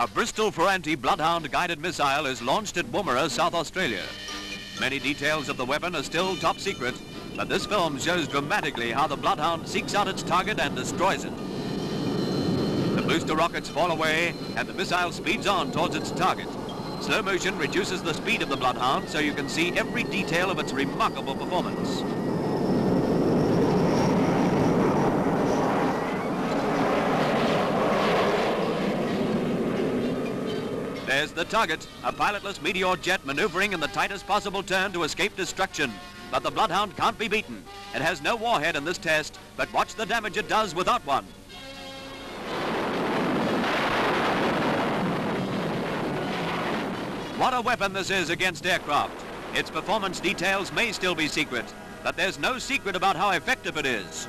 A Bristol-Ferranti Bloodhound guided missile is launched at Woomera, South Australia. Many details of the weapon are still top secret, but this film shows dramatically how the Bloodhound seeks out its target and destroys it. The booster rockets fall away and the missile speeds on towards its target. Slow motion reduces the speed of the Bloodhound so you can see every detail of its remarkable performance. There's the target, a pilotless Meteor jet maneuvering in the tightest possible turn to escape destruction. But the Bloodhound can't be beaten. It has no warhead in this test, but watch the damage it does without one. What a weapon this is against aircraft. Its performance details may still be secret, but there's no secret about how effective it is.